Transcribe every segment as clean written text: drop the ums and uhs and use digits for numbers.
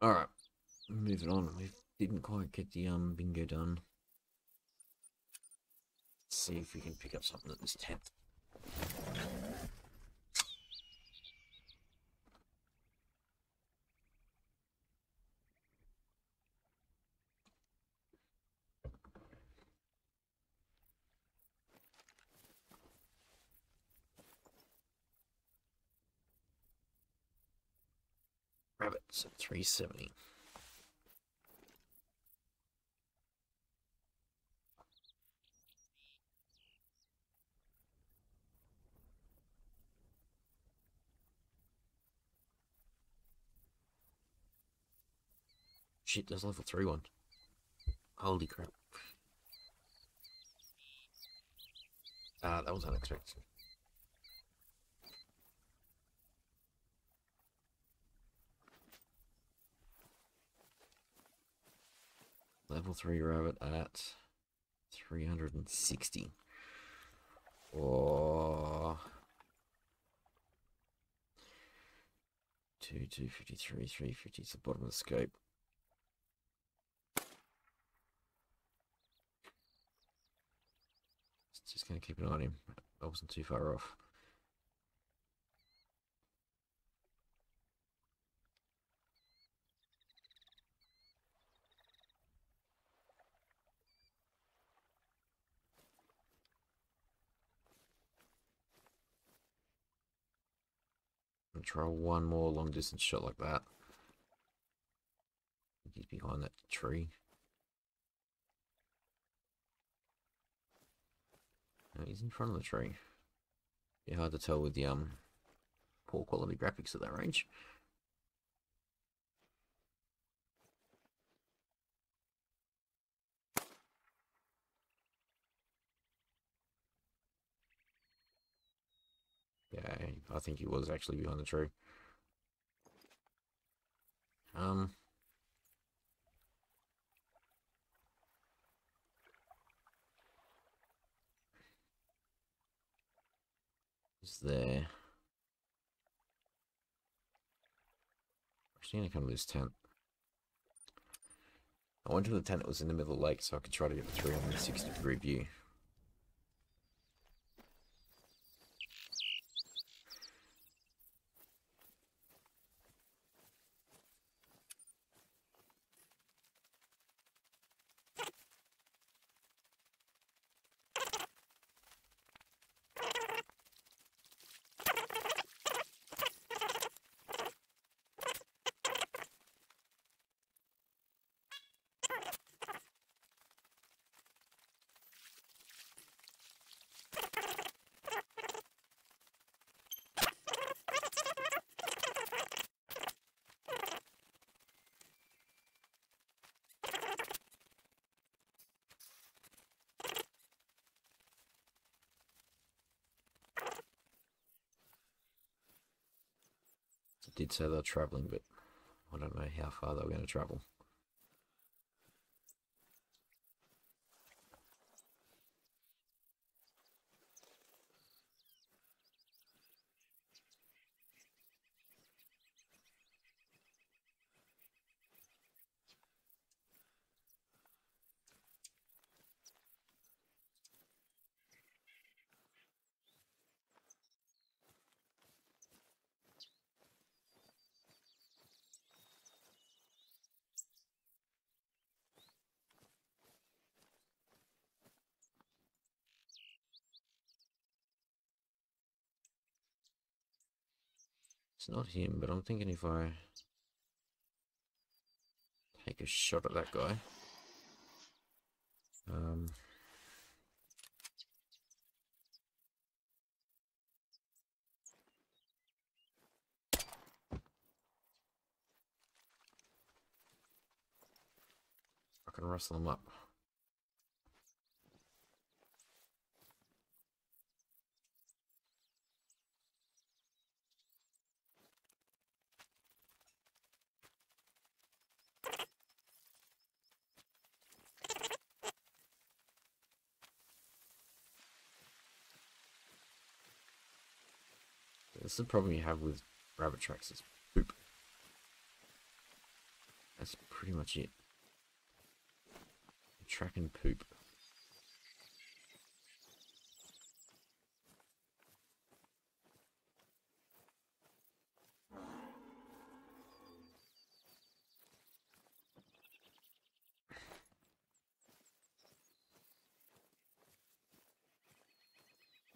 Alright, moving on. We didn't quite get the bingo done. Let's see if we can pick up something at this tent. Rabbits at 370. Shit, there's level 3 one. Holy crap. Ah, that was unexpected. Level 3 rabbit at 360. Oh. 253, 350 is the bottom of the scope. Just going to keep an eye on him. I wasn't too far off. Try one more long distance shot like that. He's behind that tree. No, he's in front of the tree. Yeah, hard to tell with the poor quality graphics at that range. Yeah, I think he was actually behind the tree. Is there... I'm actually going to come to this tent. I went to the tent that was in the middle of the lake so I could try to get the 360 degree view. Did say they're traveling, but I don't know how far they're going to travel. It's not him, but I'm thinking if I take a shot at that guy. I can rustle him up. This is the problem you have with rabbit tracks, is boop. That's pretty much it. Tracking poop.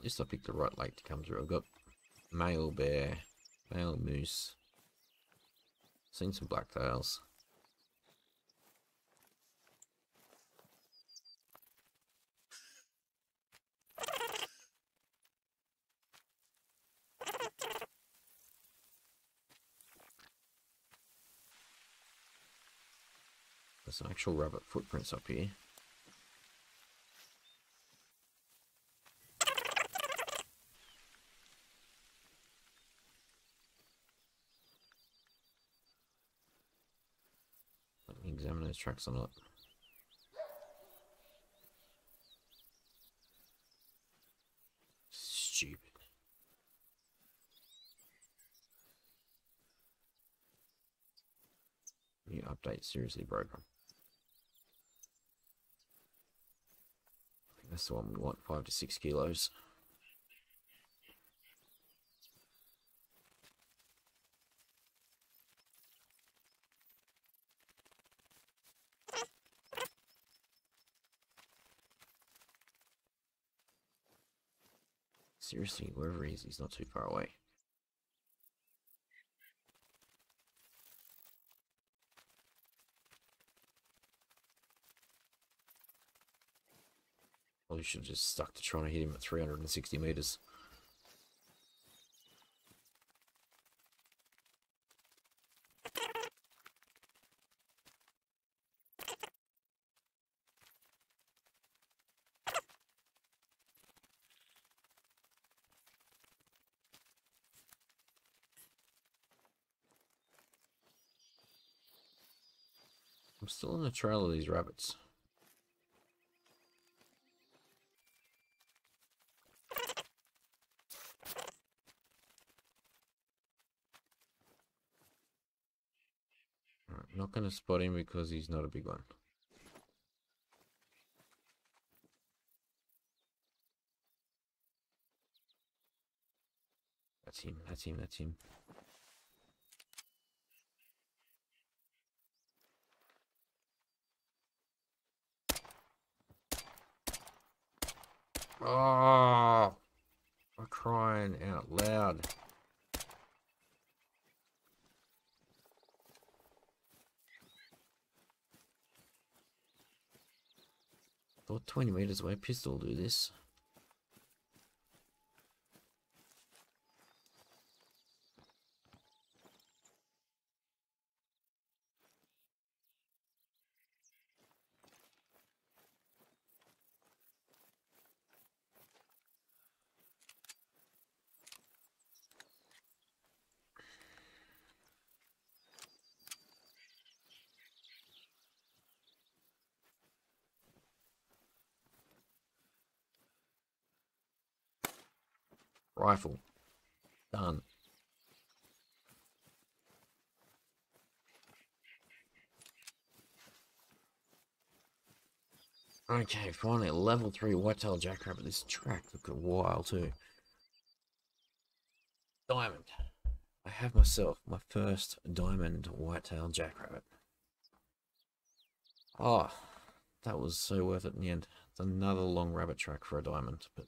Just I picked the right lake to come through. I've got male bear, male moose. Seen some blacktails. There's some actual rabbit footprints up here. Examine those tracks or not. Stupid. New update seriously broken. I think that's the one we want, 5 to 6 kilos. Seriously, wherever he is, he's not too far away. Probably should have just stuck to trying to hit him at 360 meters. I'm still on the trail of these rabbits. Alright, not going to spot him because he's not a big one. That's him, that's him, that's him. Oh, I'm crying out loud. Thought 20 meters away, pistol will do this. Rifle. Done. Okay, finally a level 3 whitetail jackrabbit. This track took a while too. Diamond. I have myself my first diamond whitetail jackrabbit. Oh, that was so worth it in the end. It's another long rabbit track for a diamond, but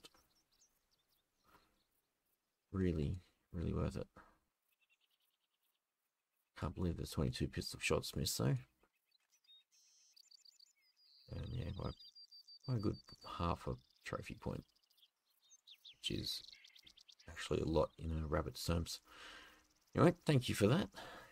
really, really worth it. Can't believe there's 22 pistol shots missed though. And yeah, by a good half a trophy point, which is actually a lot in rabbit's terms. Anyway, thank you for that.